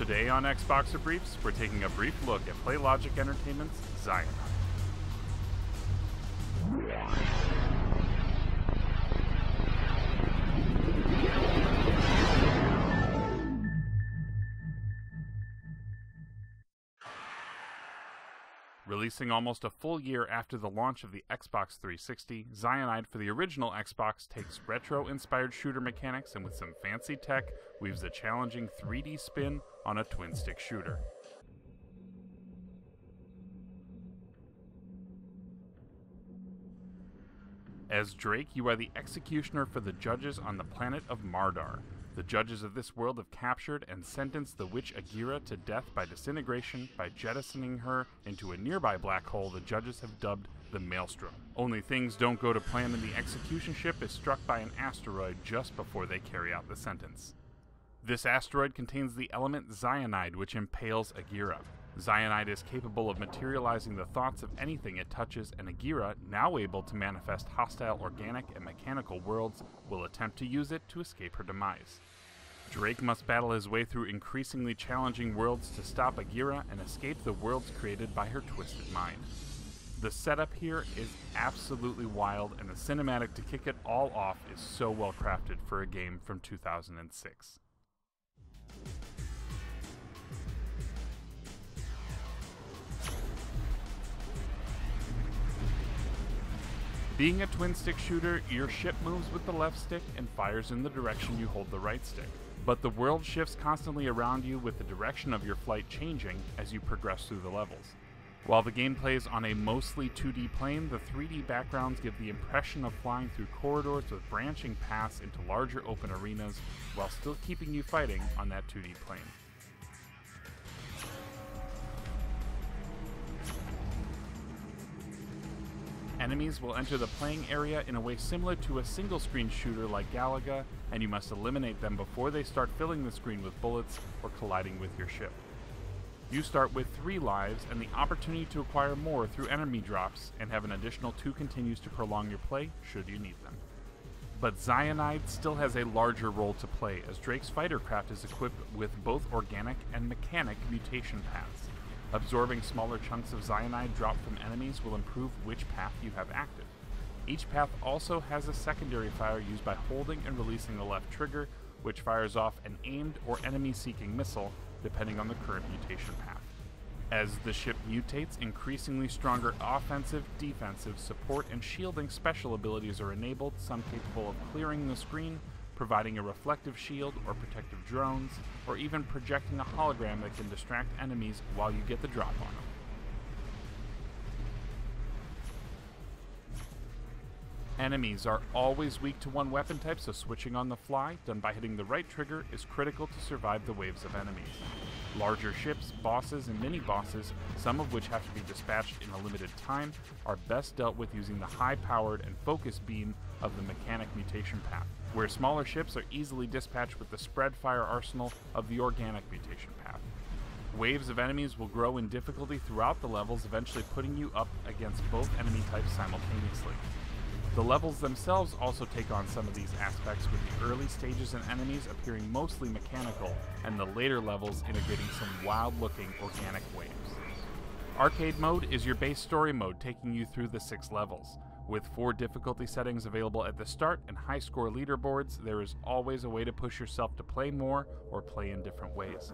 Today on Xboxer Briefs, we're taking a brief look at PlayLogic Entertainment's Xyanide. Releasing almost a full year after the launch of the Xbox 360, Xyanide for the original Xbox takes retro-inspired shooter mechanics and with some fancy tech, weaves a challenging 3D spin on a twin-stick shooter. As Drake, you are the executioner for the judges on the planet of Mardar. The judges of this world have captured and sentenced the witch Agira to death by disintegration by jettisoning her into a nearby black hole the judges have dubbed the Maelstrom. Only things don't go to plan when the execution ship is struck by an asteroid just before they carry out the sentence. This asteroid contains the element Xyanide, which impales Agira. Xyanide is capable of materializing the thoughts of anything it touches, and Agira, now able to manifest hostile organic and mechanical worlds, will attempt to use it to escape her demise. Drake must battle his way through increasingly challenging worlds to stop Agira and escape the worlds created by her twisted mind. The setup here is absolutely wild, and the cinematic to kick it all off is so well crafted for a game from 2006. Being a twin-stick shooter, your ship moves with the left stick and fires in the direction you hold the right stick. But the world shifts constantly around you with the direction of your flight changing as you progress through the levels. While the game plays on a mostly 2D plane, the 3D backgrounds give the impression of flying through corridors with branching paths into larger open arenas while still keeping you fighting on that 2D plane. Enemies will enter the playing area in a way similar to a single-screen shooter like Galaga, and you must eliminate them before they start filling the screen with bullets or colliding with your ship. You start with 3 lives and the opportunity to acquire more through enemy drops, and have an additional 2 continues to prolong your play should you need them. But Xyanide still has a larger role to play, as Drake's fighter craft is equipped with both organic and mechanic mutation paths. Absorbing smaller chunks of Xyanide dropped from enemies will improve which path you have active. Each path also has a secondary fire used by holding and releasing the left trigger, which fires off an aimed or enemy-seeking missile, depending on the current mutation path. As the ship mutates, increasingly stronger offensive, defensive, support, and shielding special abilities are enabled, some capable of clearing the screen, providing a reflective shield or protective drones, or even projecting a hologram that can distract enemies while you get the drop on them. Enemies are always weak to one weapon type, so switching on the fly, done by hitting the right trigger, is critical to survive the waves of enemies. Larger ships, bosses, and mini-bosses, some of which have to be dispatched in a limited time, are best dealt with using the high-powered and focus beam of the mechanic mutation path, where smaller ships are easily dispatched with the spread fire arsenal of the organic mutation path. Waves of enemies will grow in difficulty throughout the levels, eventually putting you up against both enemy types simultaneously. The levels themselves also take on some of these aspects, with the early stages and enemies appearing mostly mechanical, and the later levels integrating some wild-looking organic waves. Arcade mode is your base story mode, taking you through the 6 levels. With 4 difficulty settings available at the start and high score leaderboards, there is always a way to push yourself to play more or play in different ways.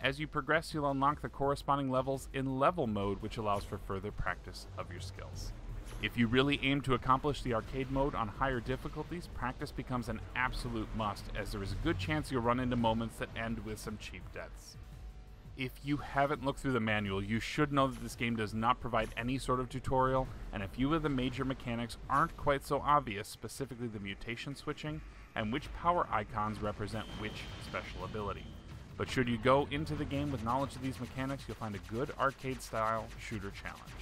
As you progress, you'll unlock the corresponding levels in level mode, which allows for further practice of your skills. If you really aim to accomplish the arcade mode on higher difficulties, practice becomes an absolute must, as there is a good chance you'll run into moments that end with some cheap deaths. If you haven't looked through the manual, you should know that this game does not provide any sort of tutorial, and a few of the major mechanics aren't quite so obvious, specifically the mutation switching, and which power icons represent which special ability. But should you go into the game with knowledge of these mechanics, you'll find a good arcade-style shooter challenge.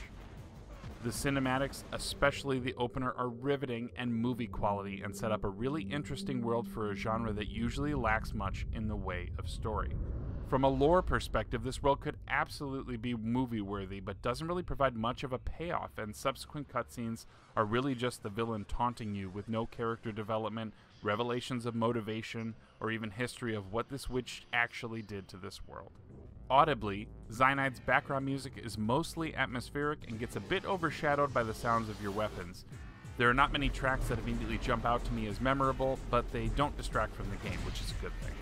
The cinematics, especially the opener, are riveting and movie quality, and set up a really interesting world for a genre that usually lacks much in the way of story. From a lore perspective, this world could absolutely be movie-worthy, but doesn't really provide much of a payoff, and subsequent cutscenes are really just the villain taunting you with no character development, revelations of motivation, or even history of what this witch actually did to this world. Audibly, Xyanide's background music is mostly atmospheric and gets a bit overshadowed by the sounds of your weapons. There are not many tracks that immediately jump out to me as memorable, but they don't distract from the game, which is a good thing.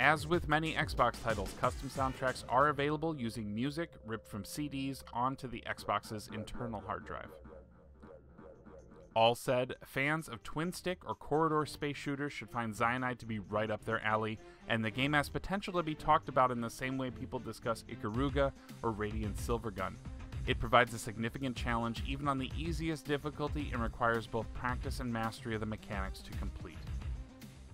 As with many Xbox titles, custom soundtracks are available using music ripped from CDs onto the Xbox's internal hard drive. All said, fans of twin-stick or corridor space shooters should find Xyanide to be right up their alley, and the game has potential to be talked about in the same way people discuss Ikaruga or Radiant Silvergun. It provides a significant challenge even on the easiest difficulty and requires both practice and mastery of the mechanics to complete.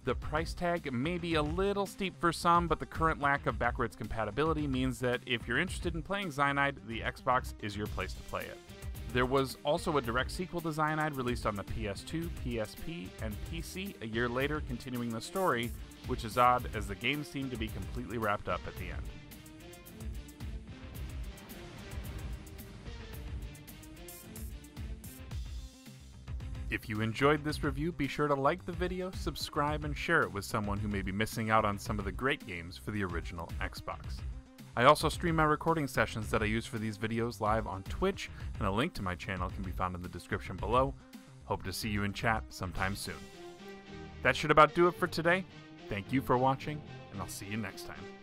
The price tag may be a little steep for some, but the current lack of backwards compatibility means that if you're interested in playing Xyanide, the Xbox is your place to play it. There was also a direct sequel to Xyanide released on the PS2, PSP, and PC a year later, continuing the story, which is odd as the game seemed to be completely wrapped up at the end. If you enjoyed this review, be sure to like the video, subscribe, and share it with someone who may be missing out on some of the great games for the original Xbox. I also stream my recording sessions that I use for these videos live on Twitch, and a link to my channel can be found in the description below. Hope to see you in chat sometime soon. That should about do it for today. Thank you for watching, and I'll see you next time.